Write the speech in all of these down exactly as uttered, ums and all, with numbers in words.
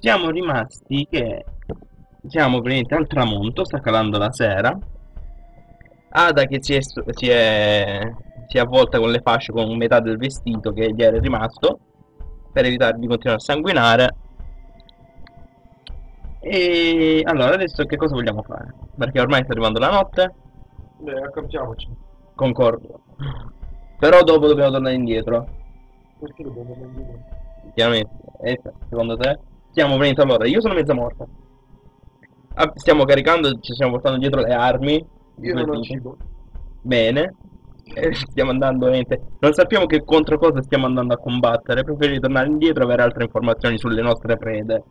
siamo rimasti che siamo praticamente al tramonto, sta calando la sera. Ada che si è, si è, si è avvolta con le fasce, con metà del vestito che gli era rimasto, per evitare di continuare a sanguinare. E allora adesso che cosa vogliamo fare? Perché ormai sta arrivando la notte. Beh, accorgiamoci. Concordo. Però dopo dobbiamo tornare indietro. Perché dobbiamo tornare indietro? Chiaramente. E secondo te? Stiamo venendo allora, io sono mezza morta. Ah, stiamo caricando, ci stiamo portando dietro le armi. Io non ho cibo. Bene. E stiamo andando ovviamente. Non sappiamo che contro cosa stiamo andando a combattere. Preferirei tornare indietro e avere altre informazioni sulle nostre prede.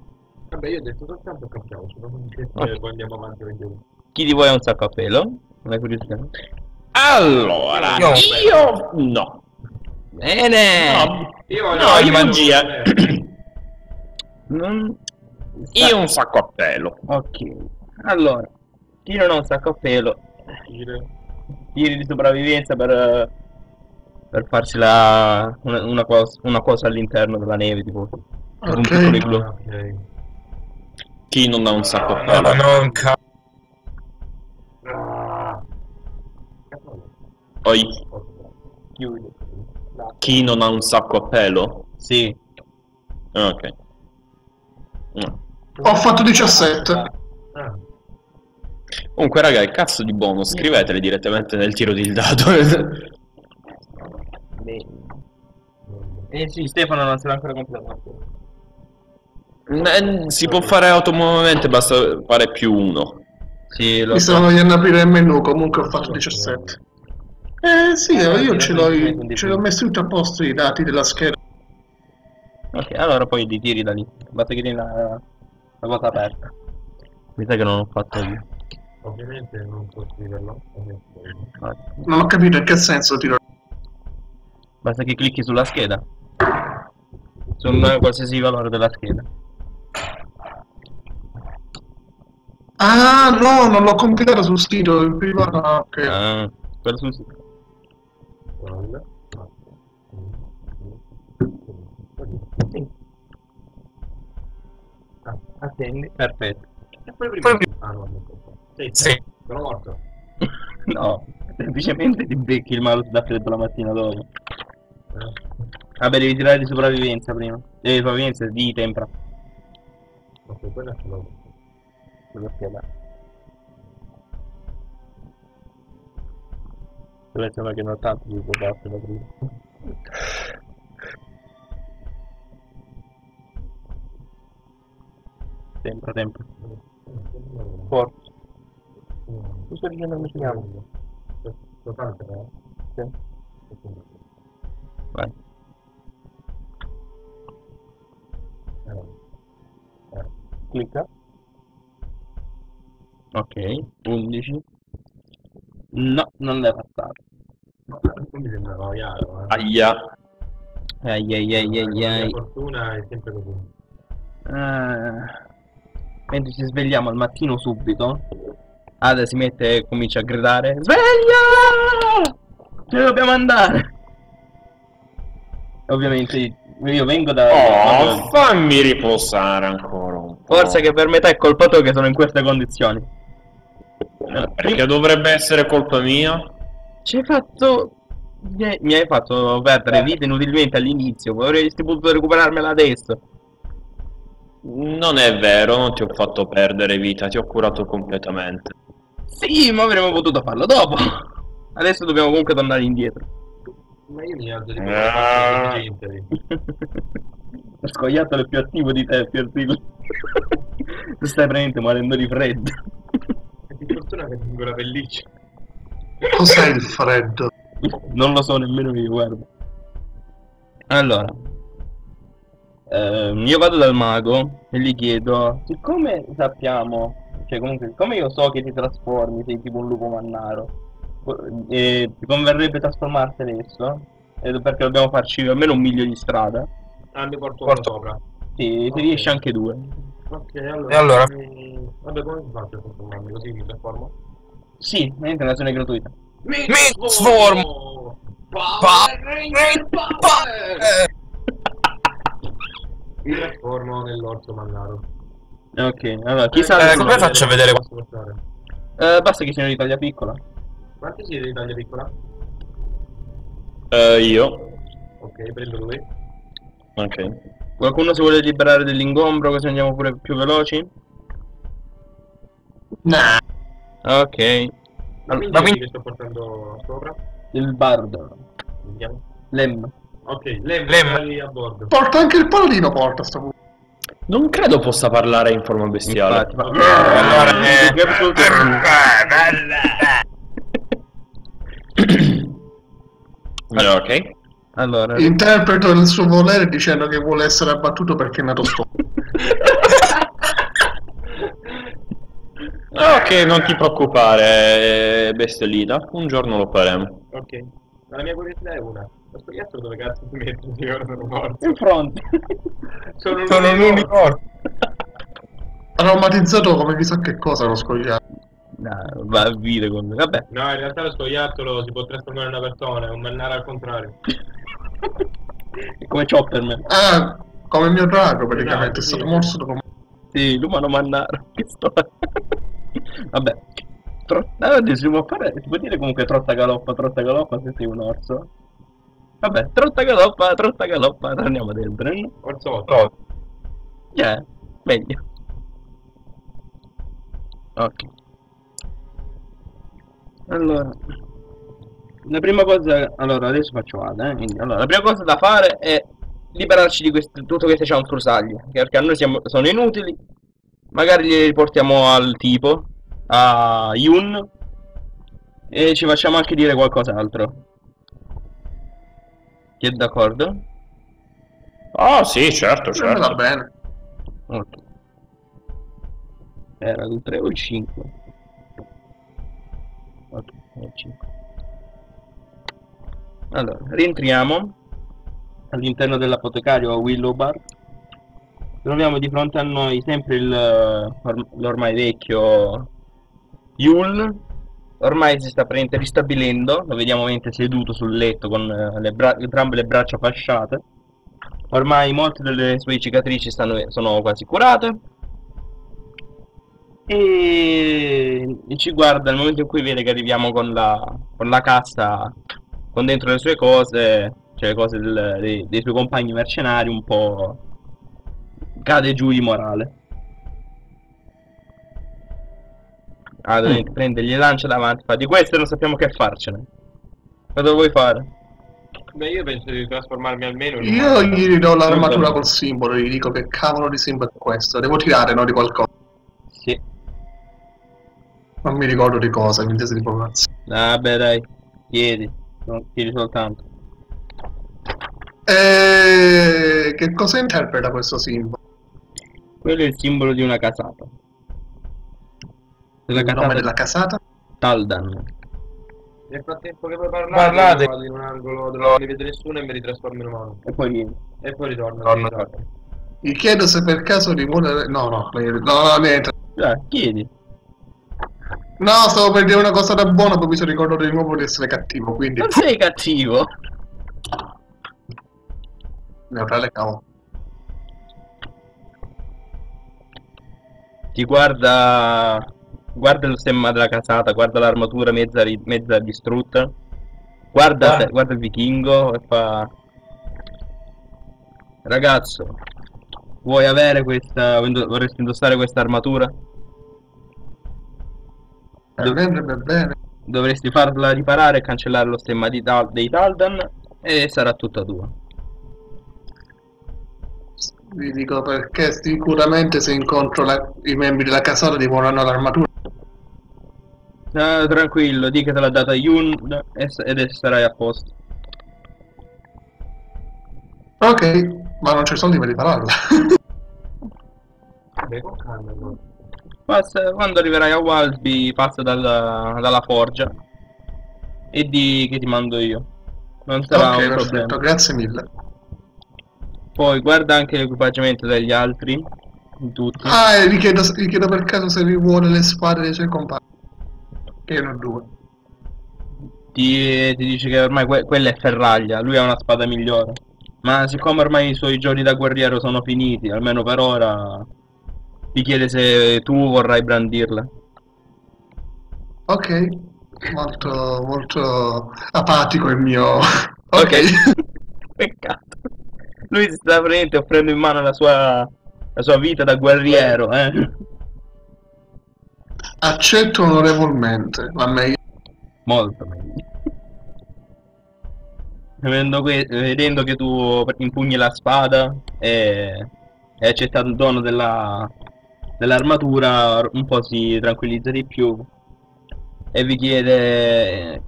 Vabbè, io ho detto soltanto cambiamoci, non okay. Poi andiamo avanti vediamo. Chi di voi ha un sacco a pelo? Non è curiosità? Allora, io, io... no. Bene. No, io ho no, io magia. non... Io ho un sacco a pelo. Ok. Allora, chi non ha un sacco a pelo? Tiri di sopravvivenza per... per farsi la... una, una cosa, una cosa all'interno della neve, tipo... Per okay. Un piccolo igloo. Okay. Chi non ha un sacco a pelo? No, non ca... Oi. Chi non ha un sacco a pelo? Sì. Ok. No. Ho fatto diciassette. Ah. Comunque raga, il cazzo di bonus, scrivetele direttamente nel tiro del dado. Eh sì, Stefano non se l'ha ancora completato. Si può fare automaticamente, basta fare più uno. Sì, lo Mi so. Stavo vogliando aprire il menu, comunque ho fatto diciassette. Eh sì, eh, io ce l'ho messo tutto a posto i dati della scheda. Ok, allora poi li tiri da lì. Basta che tieni la, la cosa aperta. Mi sa che non ho fatto io. Ovviamente non posso dirlo. Non ho capito in che senso tiro. Basta che clicchi sulla scheda. Su mm. qualsiasi valore della scheda. Ah no, non l'ho completato sul sito. Prima ok. Ah, quello sul sito. Attendi, perfetto. E poi prima... Ah no, non sei, sei. Sono morto. No, semplicemente ti becchi il mal da freddo la mattina dopo. Vabbè, devi tirare di sopravvivenza prima. Devi sopravvivenza di tempra. Ok, quella ce l'ho. Quello schema. Quello sembra che non ho tanto di portarsi da prima. Tempra, tempra. Forza. Mi sto dicendo come si chiama? Totale, eh? Sì. Vai. Clicca. Ok, undici. No, non l'hai passato. No, non mi sembrava chiaro. Aia. Ai ai ai ai ai. La fortuna è sempre così. Ah. Mentre ci svegliamo al mattino subito, Ada si mette e comincia a gridare: sveglia! Ce ne dobbiamo andare! Ovviamente io vengo da... Oh, da... fammi riposare ancora un po'. Forse che per metà è colpa tua che sono in queste condizioni. Allora, perché mi... dovrebbe essere colpa mia? Ci hai fatto... Mi hai fatto perdere vita inutilmente all'inizio. Avresti potuto recuperarmela adesso. Non è vero, non ti ho fatto perdere vita, ti ho curato completamente. Sì, ma avremmo potuto farlo dopo. Adesso dobbiamo comunque tornare indietro. Ma io mi alzo di più. Ho scogliato il più attivo di te, più attivo. Tu stai praticamente morendo di freddo. E di fortuna che tengo la pelliccia. Cos'è il freddo? Non lo so nemmeno io, guarda. Allora. Uh, io vado dal mago e gli chiedo, siccome sappiamo, cioè comunque siccome io so che ti trasformi, sei tipo un lupo mannaro, e ti converrebbe trasformarti adesso, perché dobbiamo farci almeno un miglio di strada. Ah, mi porto uno sopra. Sì, okay. Ti riesci anche due. Ok, allora... E allora? Mi... Vabbè, come faccio a trasformarmi? Così mi trasformo? Sì, è un'azione gratuita. Mi trasformo! Power Ranger Power! Mi trasformo nell'orso mannaro. Ok, allora chi eh, sa eh, come faccio a vedere quanto eh, basta che siano di taglia piccola. Quanti siete di taglia piccola? Eh, io. Ok, prendo lui. Ok. Qualcuno si vuole liberare dell'ingombro così andiamo pure più veloci? Nah. Ok. Ma quindi ma quindi... che sto portando sopra? Il bardo. Andiamo. Lem. Ok, Lem, Lem. A bordo. Porta anche il paladino, porta sta punto. Non credo possa parlare in forma bestiale. Infatti, ma... allora, eh... allora, ok. Allora... interpreto il suo volere dicendo che vuole essere abbattuto perché è nato storto. Ok, non ti preoccupare, bestiolita. Un giorno lo faremo. Ok. Ma la mia curiosità è una. Lo spagliastro dove cazzo ti metti? Io ora sono morto. In fronte. Sono un unicorno. Traumatizzato come chissà che cosa lo scogliattolo. No, va a vivere con me. Vabbè. No, in realtà lo scogliattolo si può trasformare in una persona, è un mannaro al contrario. È come Chopperman. Ah, come il mio drago praticamente, esatto, sì. È stato morso dopo... Sì, l'umano mannaro. Che storia. Vabbè. Tro... Allora, si può fare... si può dire comunque trotta galoppa, trotta galoppa se sei un orso. Vabbè, trotta galoppa, trotta galoppa, torniamo dentro. Orso, trotta. Yeah, meglio. Ok. Allora, la prima cosa... Allora, adesso faccio Ada, eh. Quindi, allora, la prima cosa da fare è liberarci di queste, tutto questo c'è un corsaglia. Perché a noi siamo, sono inutili. Magari li riportiamo al tipo, a Yun. E ci facciamo anche dire qualcos'altro. Ti è d'accordo? Ah, oh, sì, certo, certo. Va bene. Ok. Era il tre o il cinque? Ok, il cinque. Allora, rientriamo all'interno dell'apotecario a Willowbark. Troviamo di fronte a noi sempre il l'ormai vecchio Yul. Ormai si sta praticamente ristabilendo, lo vediamo ovviamente seduto sul letto con le entrambe le braccia fasciate. Ormai molte delle sue cicatrici stanno, sono quasi curate. E... e ci guarda nel momento in cui vede che arriviamo con la, con la cassa, con dentro le sue cose, cioè le cose del, dei, dei suoi compagni mercenari, un po' cade giù di morale. Ah, mm. Prende, gli lancia davanti, fa di questo non sappiamo che farcene. Cosa vuoi fare? Beh, io penso di trasformarmi almeno in... Io gli ridò l'armatura col simbolo, gli dico che cavolo di simbolo è questo. Devo tirare, no, di qualcosa. Sì. Non mi ricordo di cosa, mi intesa di provazio. Vabbè, ah, dai, chiedi, non chiedi soltanto. E... che cosa interpreta questo simbolo? Quello è il simbolo di una casata. Il nome della casata? Taldan. Nel frattempo che voi parlate, vado in un angolo dove non mi vede nessuno e mi ritrasformo in umano. E poi, e poi ritorno. Gli chiedo se per caso li vuole... No, no, no, no, niente. Dai, chiedi. No, stavo per dire una cosa da buona, poi mi sono ricordato di nuovo di essere cattivo, quindi... Non sei cattivo? Neutrale, cavolo. Ti guarda... Guarda lo stemma della casata, guarda l'armatura mezza, mezza distrutta. Guarda, guarda. Guarda il vichingo e fa... Ragazzo, vuoi avere questa... vorresti indossare questa armatura? Dov bene. Dovresti farla riparare e cancellare lo stemma di Tal dei Taldan e sarà tutta tua. Vi dico perché sicuramente se incontro la... i membri della casata ti vorranno l'armatura. No, tranquillo, di che te l'ha data Yun ed sarai a posto. Ok, ma non c'è soldi per ripararla. Passa, quando arriverai a Walsby passa dalla, dalla forgia e di che ti mando io. Non sarà okay, un perfetto, problema. Grazie mille. Poi guarda anche l'equipaggiamento degli altri. Tutto. Ah, e vi chiedo, vi chiedo per caso se vi vuole le spade dei suoi compagni. Erano due. Ti, ti dice che ormai que quella è ferraglia, lui ha una spada migliore. Ma siccome ormai i suoi giorni da guerriero sono finiti, almeno per ora, ti chiede se tu vorrai brandirla. Ok, molto, molto apatico il mio... Ok, peccato. Lui si sta praticamente offrendo in mano la sua, la sua vita da guerriero, eh. Accetto onorevolmente, ma meglio. Molto meglio. Vedendo, que vedendo che tu impugni la spada e hai accettato il dono dell'armatura, dell un po' si tranquillizza di più e vi chiede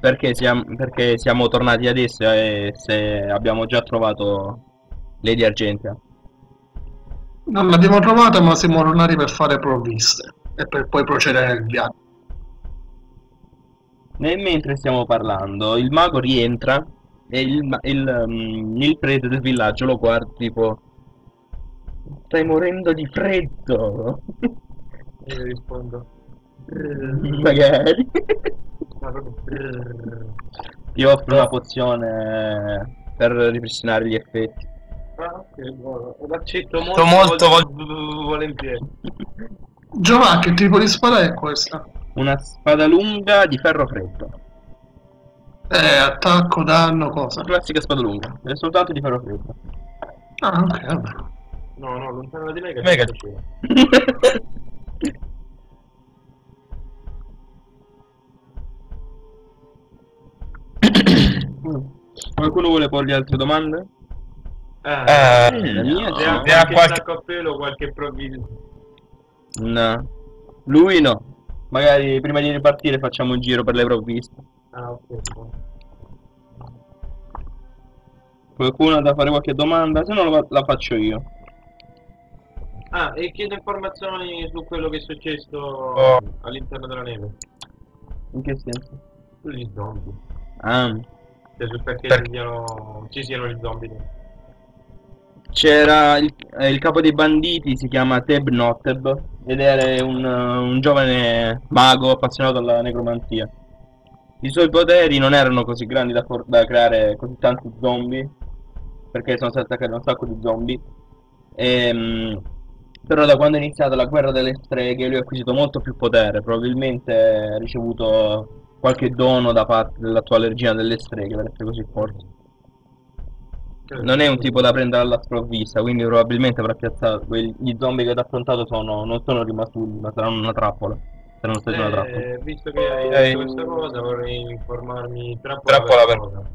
perché siamo, perché siamo tornati adesso e se abbiamo già trovato Lady Argentina. Non l'abbiamo trovata, ma siamo tornati per fare provviste e per poi procedere nel viaggio. Nel mentre stiamo parlando, il mago rientra e il, il, um, il prete del villaggio lo guarda tipo: stai morendo di freddo. E io rispondo: magari. Ti offro una pozione per ripristinare gli effetti. Ah, ok, buono. L'accetto molto, molto vol volentieri. Giovanni, che tipo di spada è questa? Una spada lunga di ferro freddo. Eh, attacco, danno, cosa? Classica spada lunga, è soltanto di ferro freddo. Ah, ok, vabbè. No, no, lontana di mega. Mega. Qualcuno vuole porgli altre domande? Eh, eh la mia se no. ha qualche sacco a pelo, qualche provviso. No. Lui no. Magari prima di ripartire facciamo un giro per le provviste. Ah, ok. Qualcuno ha da fare qualche domanda? Se no la faccio io. Ah, e chiedo informazioni su quello che è successo oh. all'interno della neve. In che senso? Sugli zombie. Ah. Cioè sul perché per... siano... ci siano gli zombie. C'era il, eh, il capo dei banditi, si chiama Teb Noteb, ed era un, un giovane mago appassionato alla necromantia. I suoi poteri non erano così grandi da, da creare così tanti zombie, perché sono stati attaccati un sacco di zombie. E, mh, però da quando è iniziata la guerra delle streghe lui ha acquisito molto più potere, probabilmente ha ricevuto qualche dono da parte dell'attuale regina delle streghe per essere così forte. Non è un tipo da prendere alla sprovvista, quindi probabilmente avrà piazzato. Gli zombie che ti ha affrontato sono, non sono rimasugli, ma saranno una trappola. Saranno stati eh, una trappola. Visto che hai detto eh, questa cosa, vorrei informarmi. Trappola, trappola per cosa?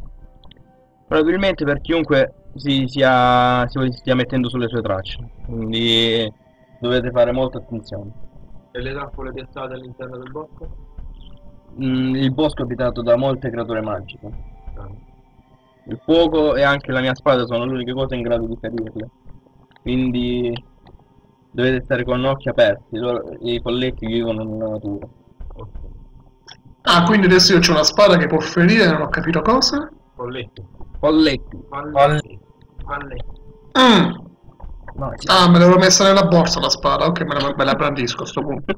Probabilmente per chiunque si sia, si stia mettendo sulle sue tracce. Quindi dovete fare molta attenzione. E le trappole piazzate all'interno del bosco? Mm, il bosco è abitato da molte creature magiche. Ah. Il fuoco e anche la mia spada sono le uniche cose in grado di ferirle. Quindi dovete stare con occhi aperti, i folletti vivono nella natura. Ah, quindi adesso io ho una spada che può ferire, non ho capito cosa? Folletti. Folletti. Folletti. Folletti. Mm. No, sì. Ah, me l'avevo messa nella borsa la spada, ok, me la, me la brandisco a sto punto.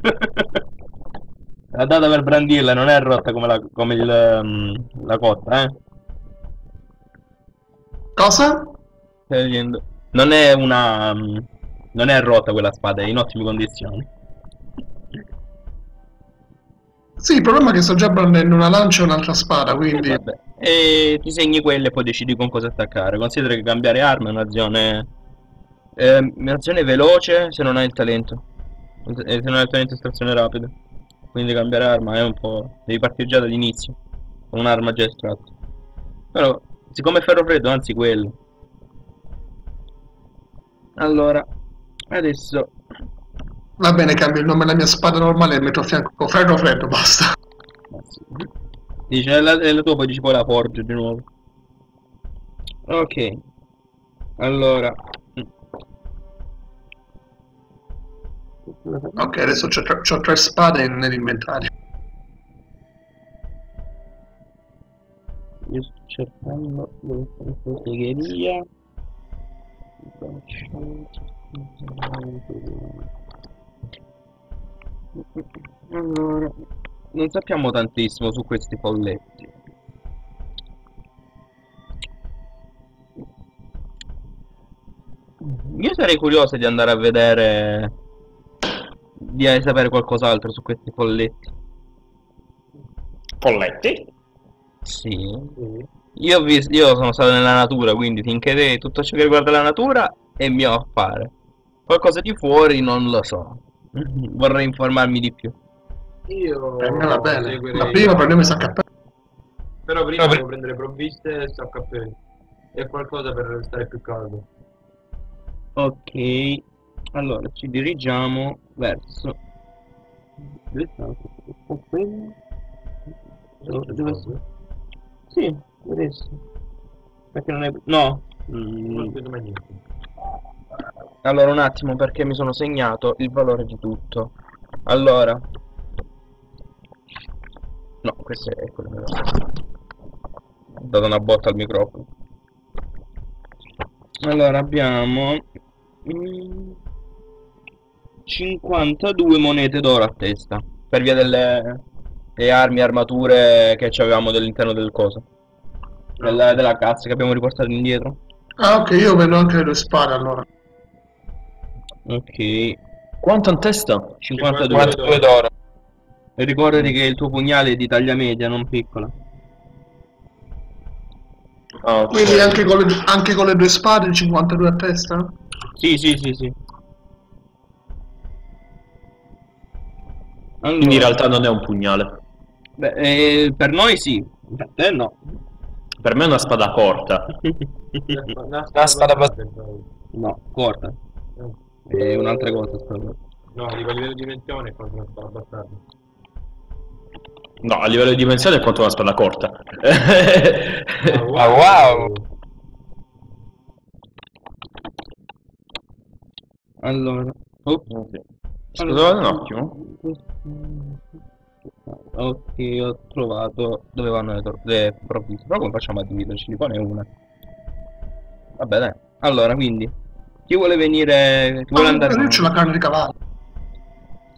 La data per brandirla non è rotta come la, come il, la cotta, eh? Cosa? Non è una... non è rotta quella spada, è in ottime condizioni. Sì, il problema è che sto già prendendo una lancia e un'altra spada, quindi... Vabbè. E ti segni quelle e poi decidi con cosa attaccare. Considera che cambiare arma è un'azione... è un'azione veloce se non hai il talento. E se non hai il talento è un'azione rapida. Quindi cambiare arma è un po'... devi partire già dall'inizio, con un'arma già estratta. Però... siccome è ferro freddo, anzi quello. Allora, adesso... va bene, cambio il nome della mia spada normale e metto a fianco ferro freddo, basta. Dice, è la, è la tua, poi dici poi la forge di nuovo. Ok. Allora. Ok, adesso c'ho tre, tre spade nell'inventario. Io sto cercando dove sta la segheria. Allora, non sappiamo tantissimo su questi folletti. io sarei curioso di andare a vedere, di sapere qualcos'altro su questi folletti. Folletti? Sì. Mm. Io, vi, io sono stato nella natura, quindi finché tutto ciò che riguarda la natura è mio affare. Qualcosa di fuori non lo so. Vorrei informarmi di più. Io... Eh, va bene. La prima prendiamo i saccappelli. Però prima devo no, prendere provviste e saccappelli. E qualcosa per stare più caldo. Ok. Allora, ci dirigiamo verso... Dove sono? Sì, adesso. Perché non è... No. Non vedo mai niente. Allora un attimo, perché mi sono segnato il valore di tutto. Allora no, questo è quello che ho dato una botta al microfono. Allora abbiamo cinquantadue monete d'oro a testa, per via delle, delle armi e armature che avevamo dell'interno del coso, della, della cazzo che abbiamo riportato indietro. Ah ok, io vedo anche le spade allora. Ok. Quanto in testa? cinquantadue d'oro. E ricordati che il tuo pugnale è di taglia media, non piccola. Okay. Quindi anche con, le, anche con le due spade cinquantadue a testa? Sì, sì, sì, sì. Allora, quindi in realtà non è un pugnale. Beh, eh, per noi sì, per te no. Per me è una spada corta. Una spada, una spada battente. No, corta. E un'altra cosa spero. No, a livello di dimensione è quanto una spada abbastanza. No, a livello di dimensione è quanto una spada corta. Ah, wow. Ah, wow. Allora oh. Ok, allora, un attimo. Ok, ho trovato dove vanno le, le provviste. Però come facciamo a dividerci? Li pone una. Vabbè dai. Allora quindi chi vuole venire? Chi vuole ah, andare? Io c'ho la carne di cavallo.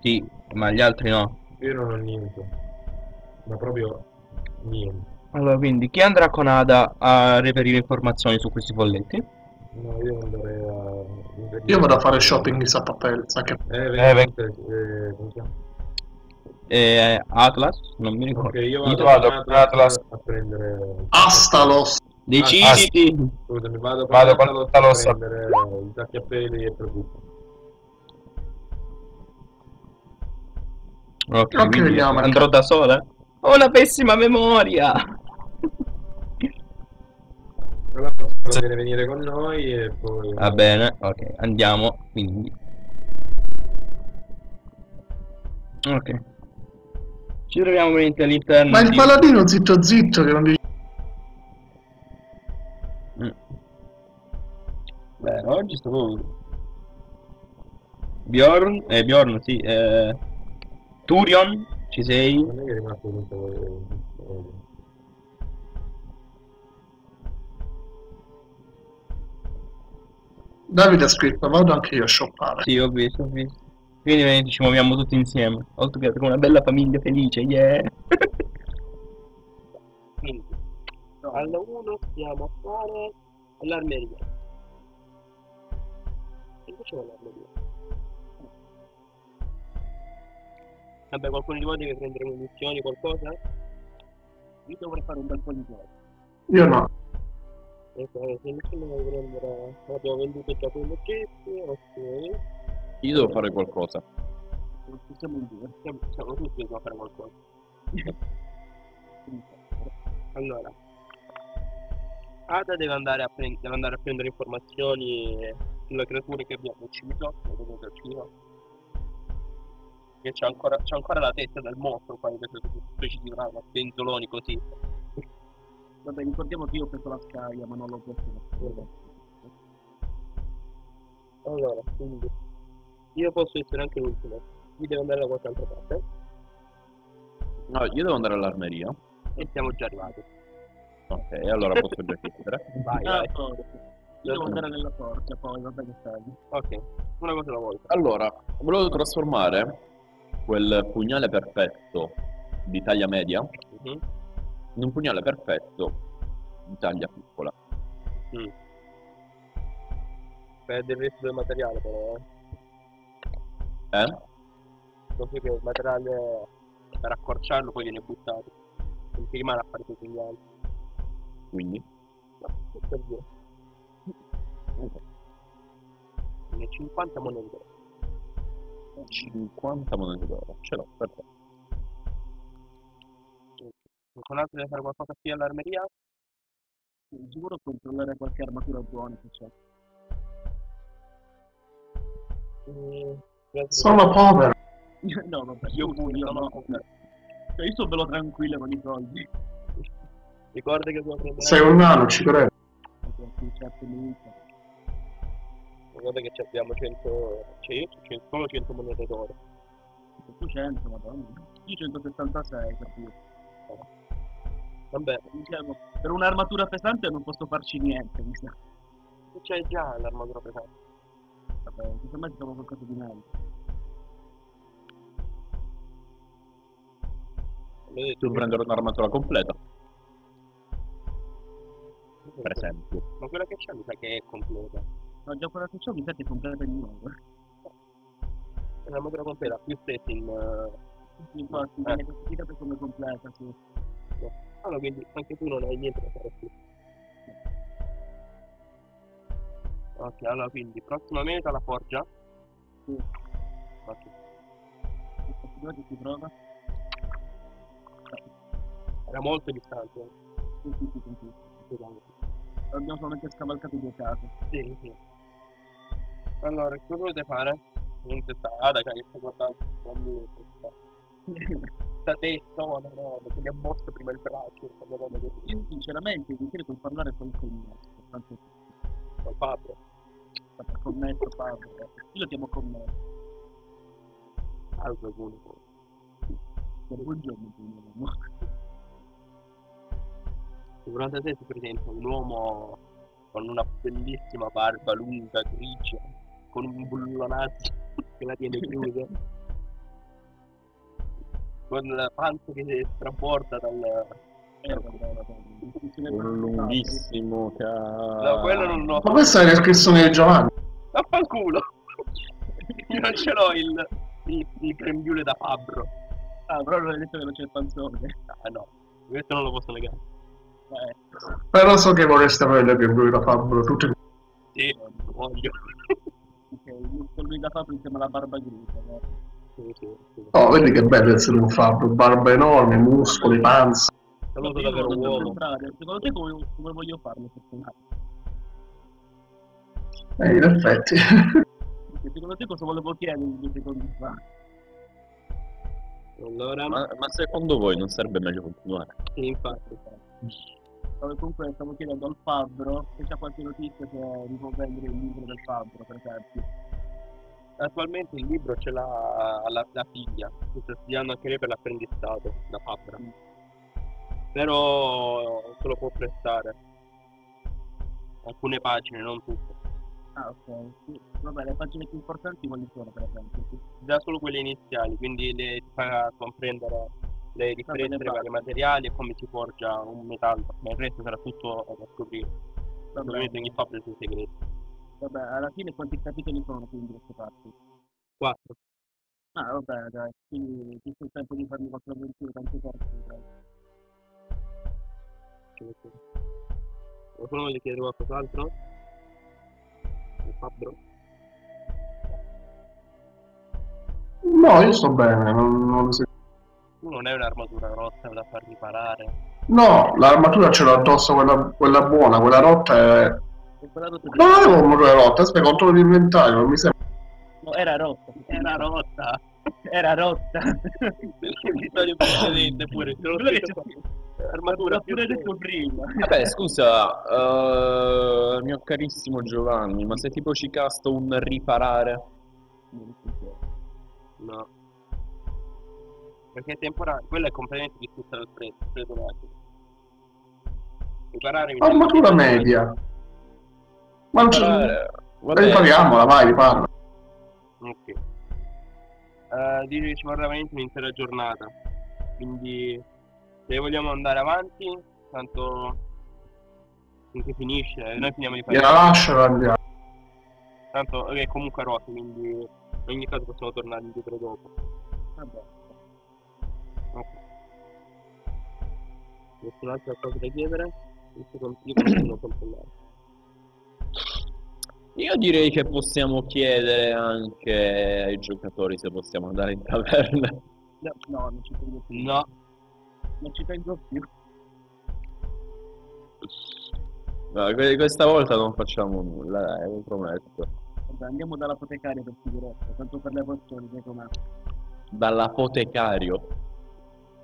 Sì, ma gli altri no. Io non ho niente. Ma proprio niente. Allora, quindi chi andrà con Ada a reperire informazioni su questi folletti? No, io andrei a... Io vado a fare shopping di sapapelle, sa che... Eh, venti... Eh, eh, Atlas? Non mi ricordo. Ok, io vado, vado con Atlas a prendere... Astalos! Deciditi! Ah, scusami, vado, vado con la talossa a prendere i tacchi a peli e preoccupo. Ok, okay, vediamo, andrò da sola? Ho una pessima memoria! Allora posso venire con noi e poi... Va bene, ok, andiamo, quindi. Ok. Ci troviamo veramente all'interno. Ma il paladino zitto zitto che non dice... Beh, oggi stavo... Bjorn? Eh, Bjorn, sì, eh... Turion? Ci sei? Non è che è rimasto tutto... Davide ha scritto, vado anche io a shoppare. Sì, ho visto, ho visto. Quindi venite, ci muoviamo tutti insieme. Ho toccato con una bella famiglia felice, yeah! Quindi, no, alla uno stiamo a fare all'armeria. Vabbè, qualcuno di voi deve prendere munizioni, qualcosa? Io dovrei fare un bel po' di gioco. Io no. Ok, se nessuno vuole prendere... Abbiamo venduto già quello che c'è, ok. Io devo fare qualcosa. Siamo in due, siamo, siamo tutti che devono fare qualcosa. Allora Ada deve andare a, prend deve andare a prendere informazioni e... sulle creature che abbiamo ucciso, che c'è ancora, ancora la testa del mostro qua, specie di rana, pentoloni così. Vabbè, ricordiamo che io ho preso la scaglia, ma non l'ho preso. Allora, quindi io posso essere anche l'ultimo, mi devo andare da qualche altra parte. No, io devo andare all'armeria. E siamo già arrivati. Ok, allora posso già chiedere. Vai, vai. Io devo andare nella porta, poi vabbè che stai. Ok, una cosa alla volta. Allora, volevo trasformare quel pugnale perfetto di taglia media mm-hmm. in un pugnale perfetto di taglia piccola. Mm. perde il resto del materiale però, eh? Eh? Così che il materiale per accorciarlo poi viene buttato. Non ti rimane a fare tutti gli altri. Quindi? No, per dire. Okay. cinquanta monete d'oro. cinquanta monete d'oro, ce l'ho, perfetto. Con altro deve fare qualcosa qui all'armeria? Sicuro controllare qualche armatura buona che c'è. E... Sono povero! No, vabbè, io pure, sono no. povero. Cioè, io sto bello tranquillo con i soldi. Ricorda che tu prendere... Sei un nano, ci credo. Guarda che ci abbiamo cento... Cioè io c'è solo cento monete d'oro. cento, madonna. Io centosettantasei, per dire. Vabbè, diciamo, per un'armatura pesante non posso farci niente, mi sa. C'è già l'armatura pesante. Vabbè, sicuramente trovo qualcosa di meglio. Tu prendere un'armatura completa. Sì, per esempio. Ma quella che c'è mi sa che è completa. No, già quella che c'è mi sa che è completa di nuovo. È un'armatura completa, più setting. Uh... Infatti, viene classificata come completa, sì. No. Allora, quindi anche tu non hai niente da fare qui. Ok, allora quindi prossima meta la forgia? Sì. Ok. Questa che si trova? Era molto distante. Eh? Sì, sì, sì, sì, sì. sì, sì. Abbiamo solamente scavalcato due case. Sì, sì. Allora, cosa volete fare? Niente sta Ada che sta guardando quando sta testa, no, no, no, che gli ammozza prima il braccio, no, no, no, io sinceramente mi chiedo di parlare con il commesso, tanto con Pablo, commesso Pablo, io lo chiamo commesso. Alzo buono. Buongiorno, buongiorno. Durante te si presenta un uomo con una bellissima barba lunga, grigia, con un bullonazzo che la tiene chiusa. Con la panza che si straborda dal... Eh, un lunghissimo cazzo. No, quello non lo... Ma questa è l'iscrizione di Giovanni. Vaffanculo! Io non ce l'ho il... il, il grembiule da fabbro. Ah, però non hai detto che non c'è il panzone. Ah, no. Questo non lo posso negare. Eh. Però so che vorreste avere il grembiule da fabbro, tutti... Sì, non voglio. Ok, con lui da fabbro insieme alla barba grigia, no? Oh, vedi che bello essere un fabbro, barba enorme, muscoli, panza. Saluto davvero un uomo. Secondo te come, come voglio farlo? Eh, in effetti. Secondo te cosa volevo chiedere due secondi fa? Allora, ma, ma secondo voi non sarebbe meglio continuare? Sì, infatti. Allora, comunque stavo chiedendo al fabbro se c'è qualche notizia che mi può vendere il libro del fabbro, per esempio. Attualmente il libro ce l'ha la, la figlia, che sta studiando anche lei per l'apprendistato da fabbra. Mm. Però se lo può prestare. Alcune pagine, non tutte. Ah, ok. Sì. Vabbè, le pagine più importanti quali sono, per esempio? Sì. Da solo quelle iniziali, quindi le fa comprendere le differenze tra i vari materiali e come si forgia un metallo. Ma il resto sarà tutto da scoprire. Ovviamente ogni fabbra ha i suoi segreti. Vabbè, alla fine quanti capitoli sono quindi queste parti? Quattro. Ah, vabbè, dai, quindi ci sto il tempo di farmi quattro avventure, tante cose, dai. Ok. Qualcuno vuole chiedere qualcos'altro? Il fabbro? No, io sto bene, non, non lo so. Tu non hai un'armatura rotta da far riparare? No, l'armatura ce l'ho addosso, quella, quella buona, quella rotta è... Non avevo un muro rotta, aspetta, controllo di inventario, non mi sembra. No, era rotta, era rotta, era rotta. L'inventario precedente pure, l'armatura pure detto prima. Vabbè, scusa, uh, mio carissimo Giovanni, ma se tipo ci casto un riparare? No. Perché è temporaneo, quello è completamente discusso dal prezzo. Riparare... Armatura media. Ma non c'è... Ripariamola, vai, riparla. Ok. Uh, Direi che ci vorrà veramente un'intera giornata. Quindi, se vogliamo andare avanti, tanto... finché finisce, noi finiamo di fare... Gliela lascio e andiamo. Tanto è comunque a ruota, quindi in ogni caso possiamo tornare indietro dopo. Vabbè. Ok. Nessun'altra cosa da chiedere? Io continuo a controllare. Io direi che possiamo chiedere anche ai giocatori se possiamo andare in taverna. No, no, non ci tengo più. No. Non ci tengo più. No, questa volta non facciamo nulla, dai, lo prometto. Vabbè, andiamo dall'apotecario per sicurezza, tanto per le porzioni, sai com'è. Dall'apotecario?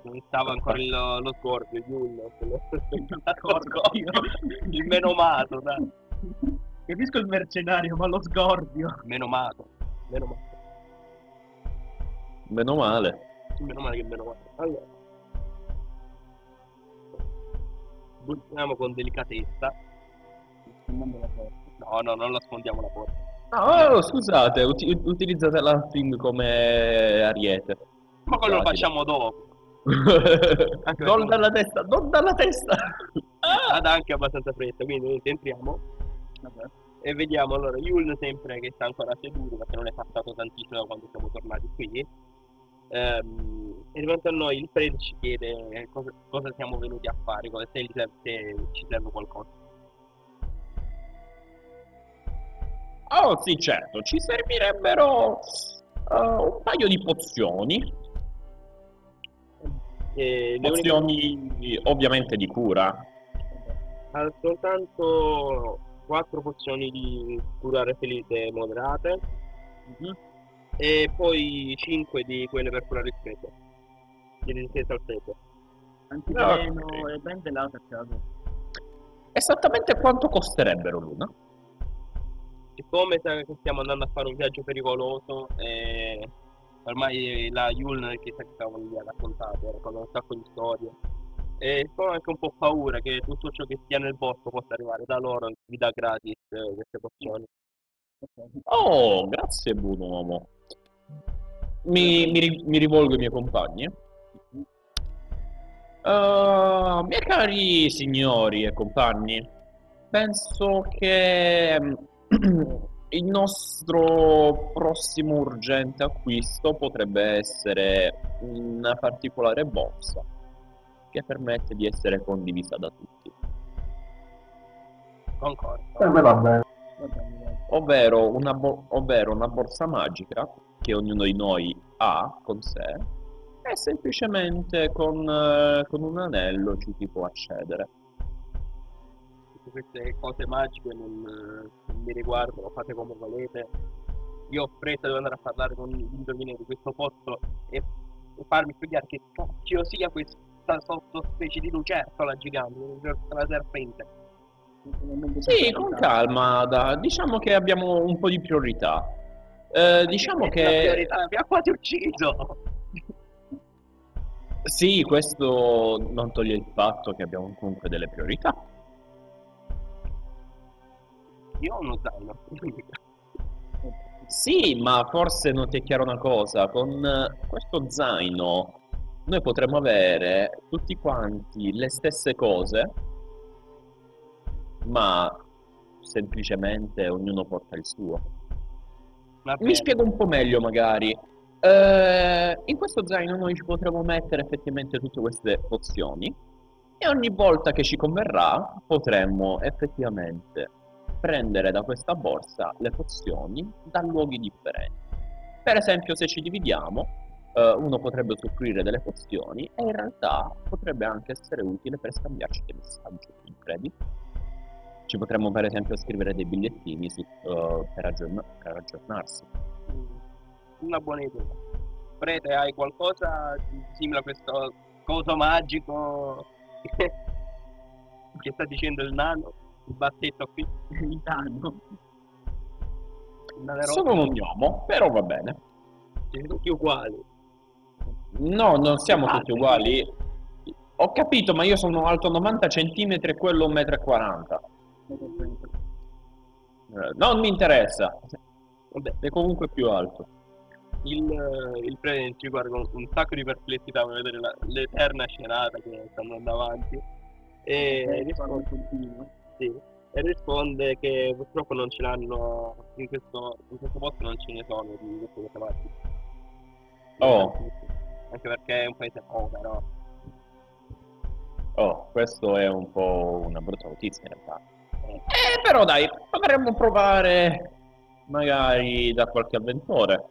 Non stava ancora il, lo scorpio, Yul, quello scorpio, il menomato, dai. Capisco il mercenario, ma lo scorpio. Menomato, meno male. Meno male. Meno male che meno male. Allora. Buttiamo con delicatezza. No, no, non la sfondiamo la porta. Ah, oh, scusate, ut utilizzate l'hafting come ariete. Ma quello lo facciamo dopo. Non dalla testa, non dalla testa. Ah. Ada anche abbastanza fretta, quindi entriamo. Vabbè. E vediamo, allora, Yul sempre che sta ancora seduto, perché non è passato tantissimo da quando siamo tornati qui. Um, e davanti a noi il prete ci chiede cosa, cosa siamo venuti a fare, cosa, se, se ci serve qualcosa. Oh sì, certo, ci servirebbero uh, un paio di pozioni, eh, pozioni uniche... ovviamente di cura. Ha soltanto quattro pozioni di curare ferite moderate. Mm-hmm. E poi cinque di quelle per curare il freddo, di resistenza al freddo. Antiveleno, no, okay. E ben velato a caso. Esattamente quanto costerebbero l'una? Siccome stiamo andando a fare un viaggio pericoloso, eh, ormai la Yul che stavo lì a raccontare, raccontava un sacco di storie, e ho anche un po' paura che tutto ciò che sia nel bosco possa arrivare da loro, vi dà gratis eh, queste pozioni. Oh, grazie buon uomo. Mi, mi, mi rivolgo ai miei compagni. Uh, miei cari signori e compagni, penso che il nostro prossimo urgente acquisto potrebbe essere una particolare borsa che permette di essere condivisa da tutti. Concordo. Eh, beh, va bene. Va bene. Ovvero una, ovvero una borsa magica che ognuno di noi ha con sé e semplicemente con, eh, con un anello ci si può accedere. Queste cose magiche non, non mi riguardano, fate come volete. Io ho fretta, devo andare a parlare con l'indovino di questo posto e, e farmi spiegare che cacchio sia questa sottospecie di lucertola gigante, una serpente. Sì, con calma, Ada. Diciamo che abbiamo un po' di priorità. Eh, diciamo che... La priorità abbiamo quasi ucciso! Sì, questo non toglie il fatto che abbiamo comunque delle priorità. Io ho uno zaino. Sì, ma forse non ti è chiara una cosa. Con questo zaino noi potremmo avere tutti quanti le stesse cose, ma semplicemente ognuno porta il suo. Mi spiego un po' meglio magari. Eh, in questo zaino noi ci potremo mettere effettivamente tutte queste pozioni e ogni volta che ci converrà potremmo effettivamente prendere da questa borsa le pozioni da luoghi differenti. Per esempio, se ci dividiamo, eh, uno potrebbe soffrire delle pozioni e in realtà potrebbe anche essere utile per scambiarci dei messaggi, credi? Ci potremmo per esempio scrivere dei bigliettini su, uh, per, aggiorn per aggiornarsi. Una buona idea. Prete, hai qualcosa di simile a questo coso magico che sta dicendo il nano? Il bassetto qui? Il nano? Sono un gnomo, però va bene. Siete tutti uguali. No, non siamo tutti uguali. Ho capito, ma io sono alto novanta centimetri e quello un metro e quaranta. Non mi interessa. Vabbè, è comunque più alto. Il, il prete ci guarda con un sacco di perplessità per vedere l'eterna scenata che stanno andando avanti. E, e risponde, sì, e risponde che purtroppo non ce l'hanno in questo, in questo posto non ce ne sono di queste cavalli. Oh, anche perché è un paese povero. Oh, questo è un po' una brutta notizia in realtà. Eh, però dai, potremmo provare magari da qualche avventore.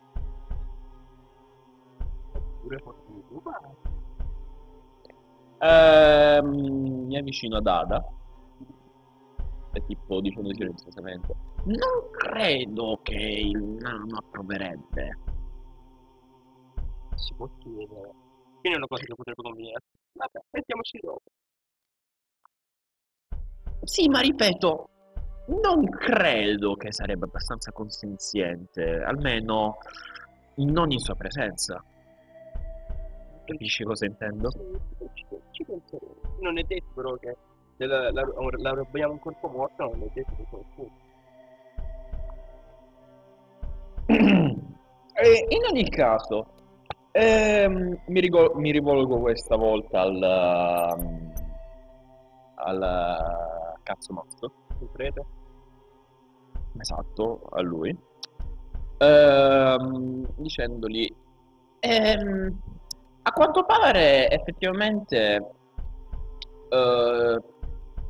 Oppure forse di Cuba? Ehm, mi avvicino ad Ada. E tipo dicendo silenziosamente: non credo che il nano approverebbe. Si può chiedere. Quindi è una cosa che potrebbe convenire. Vabbè, mettiamoci dopo. Sì, ma ripeto, non credo che sarebbe abbastanza consenziente, almeno non in sua presenza. Capisci cosa intendo? Ci penseremo. Non è detto però che se la, la, la rubiamo un corpo morto, non è detto che qualcuno. E in ogni caso, ehm, mi, rivolgo, mi rivolgo questa volta al... al cazzo morto, il prete. Esatto, a lui. Ehm, dicendogli ehm, a quanto pare effettivamente eh,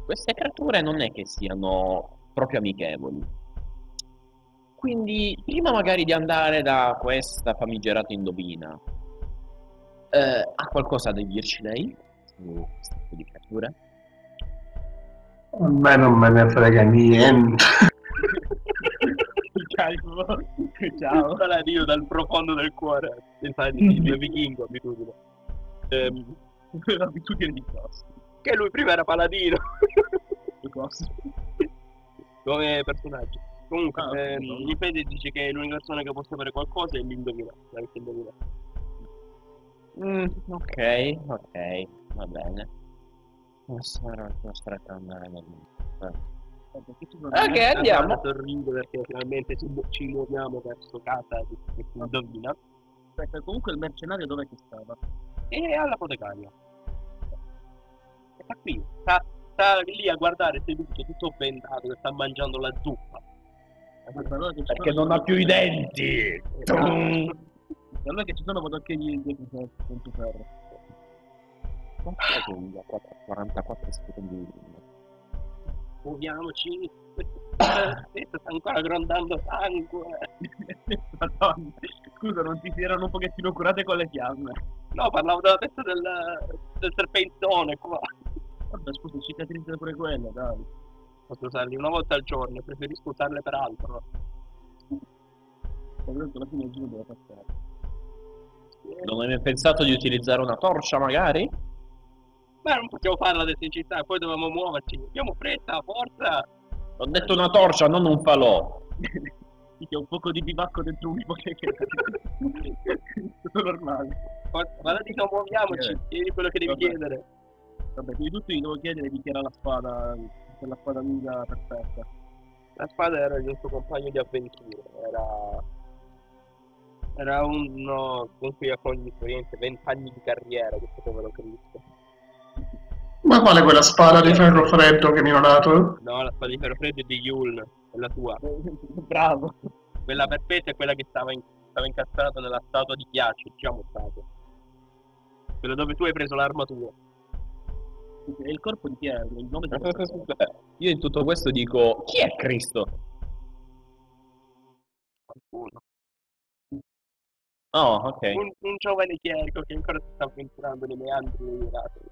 queste creature non è che siano proprio amichevoli, quindi prima magari di andare da questa famigerata indovina eh, ha qualcosa da dirci lei su questo tipo di creature? A me non me ne frega niente. Ciao, ciao. Ciao. Io dal profondo del cuore. Infatti, il mio vichingo abitudine. Ehm, l'abitudine di Costa. Che lui prima era paladino. Come personaggio. Comunque, ah, ehm, no. Il prete dice che l'unica persona che può sapere qualcosa è l'indovinato. Mm, ok, ok, va bene. Non sarò costretto ad andare da lui. Ok, andiamo. Sorrido perché finalmente ci muoviamo verso casa di Indovina. Aspetta, comunque il mercenario dov'è che stava? È all'apotecaria. Sta qui, sta, sta lì a guardare seduto, tutto bentato, che sta mangiando la zuppa. Perché non ha più i denti! Allora che ci sono potocchini in due cose, con tu ferro. quarantaquattro secondi di lungo. Muoviamoci. Sta ancora grondando sangue. Madonna. Scusa, non ti si erano un pochettino curate con le fiamme? No, parlavo della testa del, del serpentone qua. Guarda, scusa, cicatrizza pure quella, dai. Posso usarli una volta al giorno, preferisco usarle per altro. Alla fine il giro deve passare. Non hai mai pensato di utilizzare una torcia magari? Beh, non possiamo fare la desiccità, poi dovevamo muoverci. Abbiamo fretta, forza! Ho detto una torcia, non un falò. C'è un poco di bivacco dentro un po' che è normale. Guarda, ti non muoviamoci, chiedi quello che devi vabbè. Chiedere. Vabbè, prima di tutto ti devo chiedere di chi era la spada, quella spada lunga perfetta. La spada era il suo compagno di avventure, era... Era uno con cui accoglie esperienze, vent'anni di carriera, questo povero Cristo. Ma qual è quella spada di ferro freddo che mi hanno dato? No, la spada di ferro freddo è di Yul, è la tua. Bravo. Quella perfetta è quella che stava, in, stava incastrata nella statua di ghiaccio, diciamo stato. Quella dove tu hai preso l'arma tua. E il corpo di chi è? Il nome di io in tutto questo dico, chi è Cristo? Qualcuno. Oh, ok. Un, un giovane chierico che ancora si sta avventurando nei meandri dei miracoli.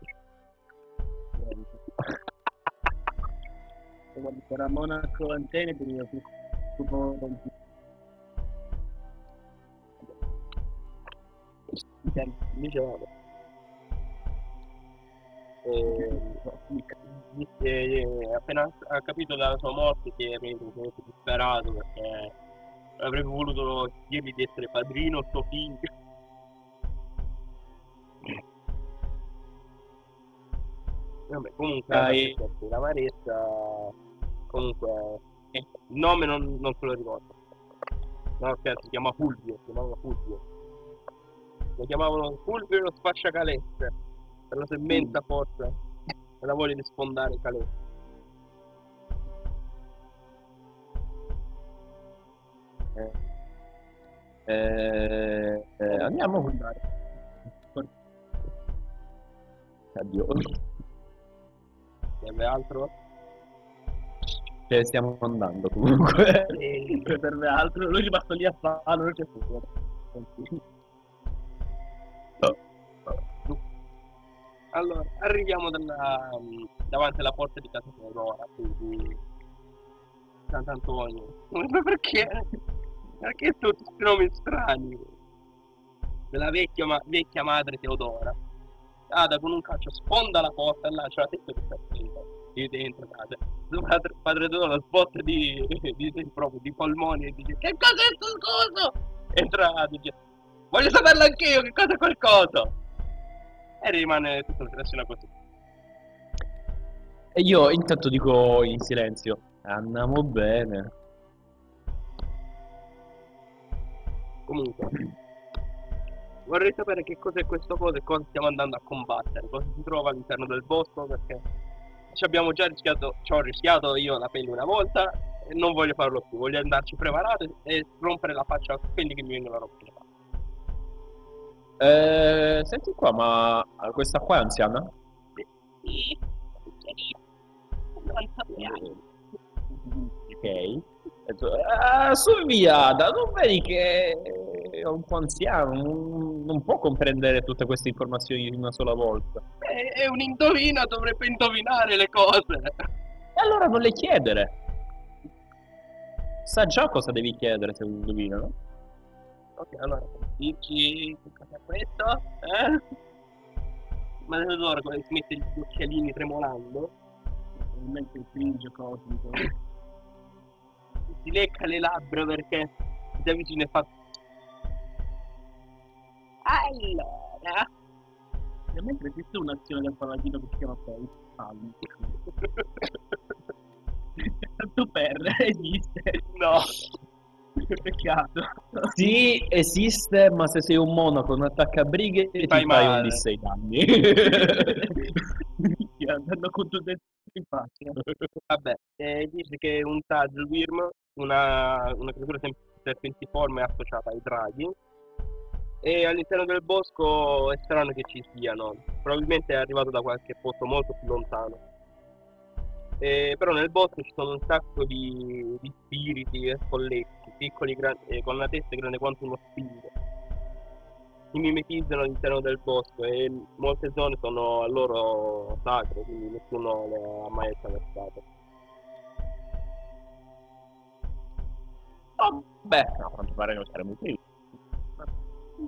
Sarà monaco antene per il suo dicevamo appena ha capito dalla sua morte che è veramente disperato perché avrebbe voluto dirgli di essere padrino o suo figlio. Vabbè, comunque dai. La Maressa comunque il nome non, non se lo ricordo. No, certo, si chiama Fulvio, si chiamava Fulvio. Lo chiamavano Fulvio lo sfascia calesse per la sua immensa mm. forza e la voglia di sfondare calesse. eh, eh, andiamo a guardare. Addio. Serve altro? Cioè stiamo andando comunque. Serve altro? Lui ci passa lì a farlo, non c'è tutto. Allora, arriviamo dalla, davanti alla porta di casa Teodora, quindi Sant'Antonio. Ma perché? Perché tutti questi nomi strani? Della vecchia, ma, vecchia madre Teodora. Ada con un calcio sfonda la porta e lancia la testa di Sassita. Di dentro casa. Padre, padre Teodora sbotta di, di, di, proprio, di polmoni e dice: che cosa è questo coso? Entra Ada e dice: voglio saperlo anch'io, che cosa è quel coso? E rimane tutta la così. E io intanto dico in silenzio: andiamo bene. Comunque vorrei sapere che cos'è questo coso e cosa stiamo andando a combattere. Cosa si trova all'interno del bosco, perché ci abbiamo già rischiato, ci ho rischiato io la pelle una volta e non voglio farlo più. Voglio andarci preparato e rompere la faccia a quelli che mi vengono a rompere. Eh, senti qua, ma questa qua è anziana? Sì, ok. Ah, su via, non vedi che è un po' anziano, non, non può comprendere tutte queste informazioni in una sola volta. È, è un'indovina, dovrebbe indovinare le cose. E allora non le chiedere. Sa già cosa devi chiedere se indovina, no? Ok, allora, dici che cosa è questo? Eh? Ma allora come si mette gli occhialini tremolando? Probabilmente il cringe cosmico. Si lecca le labbra perché si avvicina e fa... Allora... E mentre esiste un'azione del paladino che si chiama poi Palmi. Tanto per, esiste? No! Peccato. Sì, esiste, ma se sei un monaco non attacca a brighe ti fai, ti fai un di sei danni. Sì, andando con tutto in faccia. Vabbè, eh, dice che un Tazzwyrm, una, una creatura serpentiforme associata ai draghi, e all'interno del bosco è strano che ci siano. Probabilmente è arrivato da qualche posto molto più lontano. Eh, però nel bosco ci sono un sacco di, di spiriti e folletti, piccoli eh, con la testa grande quanto uno spirito. Si mimetizzano all'interno del bosco e molte zone sono a loro sacre, quindi nessuno le ha mai attraversate. Oh, beh, a quanto pare non saremo qui.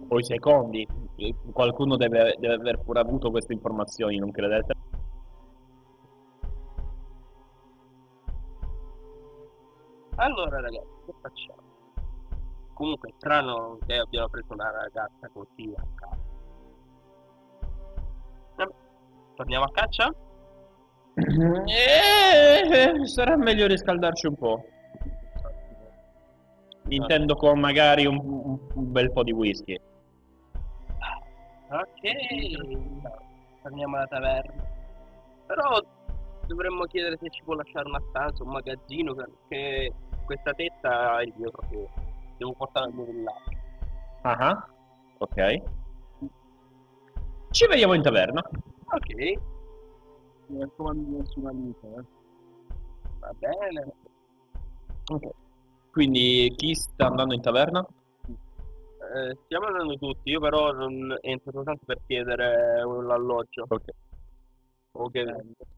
Poi secondi, qualcuno deve, deve aver pure avuto queste informazioni, non credete? Allora ragazzi, che facciamo? Comunque è strano che abbiamo preso una ragazza così a casa. Torniamo a caccia? Eh, sarà meglio riscaldarci un po'. Intendo con magari un, un, un bel po' di whisky. Ok, torniamo alla taverna. Però dovremmo chiedere se ci può lasciare una stanza, un magazzino, perché questa testa è il mio proprio. Devo portare al mio villaggio. Ah, ok. Ci vediamo in taverna. Ok. Mi raccomando nessuna vita, eh. Va bene. Ok. Quindi chi sta andando in taverna? Eh, stiamo andando tutti, io però non entro soltanto per chiedere l'alloggio. Ok. Ok.